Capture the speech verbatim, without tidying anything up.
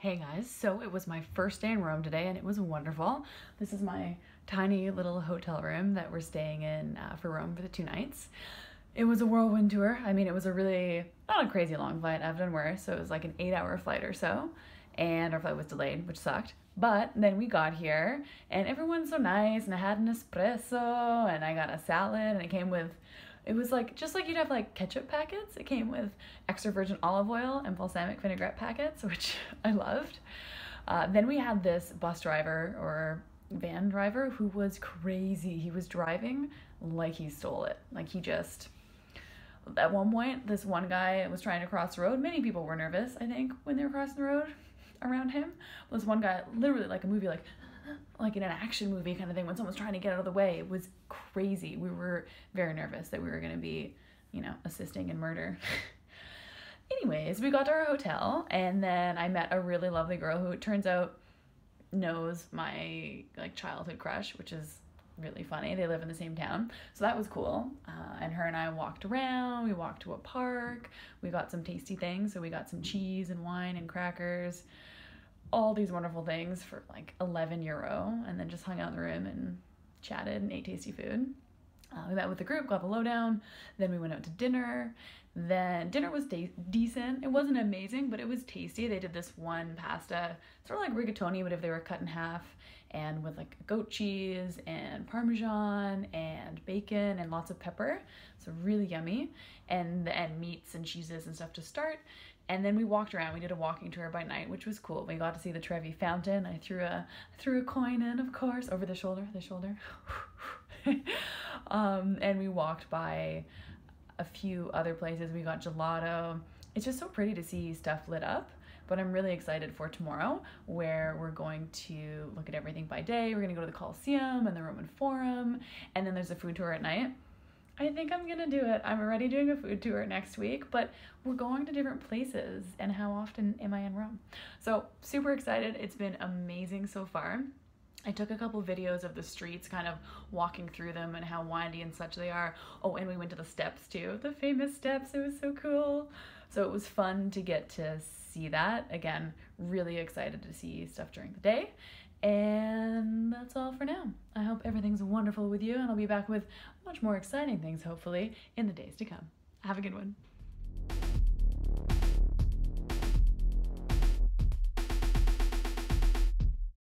Hey guys, so it was my first day in Rome today and it was wonderful. This is my tiny little hotel room that we're staying in uh, for Rome for the two nights. It was a whirlwind tour. I mean, it was a really, not a crazy long flight, I've done worse. So it was like an eight hour flight or so. And our flight was delayed, which sucked. But then we got here and everyone's so nice and I had an espresso and I got a salad and it came with, it was like, just like you'd have like ketchup packets, it came with extra virgin olive oil and balsamic vinaigrette packets, which I loved. Uh, then we had this bus driver or van driver who was crazy. He was driving like he stole it. Like he just, at one point, this one guy was trying to cross the road. Many people were nervous, I think, when they were crossing the road around him. This one guy, literally like a movie, like, like in an action movie kind of thing, when someone's trying to get out of the way. It was crazy. We were very nervous that we were going to be, you know, assisting in murder. Anyways, we got to our hotel and then I met a really lovely girl who it turns out knows my like childhood crush, which is really funny. They live in the same town. So that was cool. Uh, and her and I walked around, we walked to a park, we got some tasty things. So we got some cheese and wine and crackers, all these wonderful things for like eleven euro, and then just hung out in the room and chatted and ate tasty food. Uh, we met with the group, got the lowdown, then we went out to dinner. Then dinner was decent. It wasn't amazing, but it was tasty. They did this one pasta, sort of like rigatoni, but if they were cut in half, and with like goat cheese and Parmesan and bacon and lots of pepper. So really yummy. And, and meats and cheeses and stuff to start. And then we walked around. We did a walking tour by night, which was cool. We got to see the Trevi fountain. I threw a, threw a coin in, of course, over the shoulder, the shoulder. um, and we walked by a few other places. We got gelato. It's just so pretty to see stuff lit up. But I'm really excited for tomorrow, where we're going to look at everything by day. We're gonna go to the Colosseum and the Roman Forum, and then there's a food tour at night. I think I'm gonna do it. I'm already doing a food tour next week, but we're going to different places. And how often am I in Rome? So super excited. It's been amazing so far. I took a couple videos of the streets, kind of walking through them and how windy and such they are. Oh, and we went to the steps too, the famous steps. It was so cool. So it was fun to get to see that. Again, really excited to see stuff during the day. And that's all for now. I hope everything's wonderful with you, and I'll be back with much more exciting things, hopefully, in the days to come. Have a good one.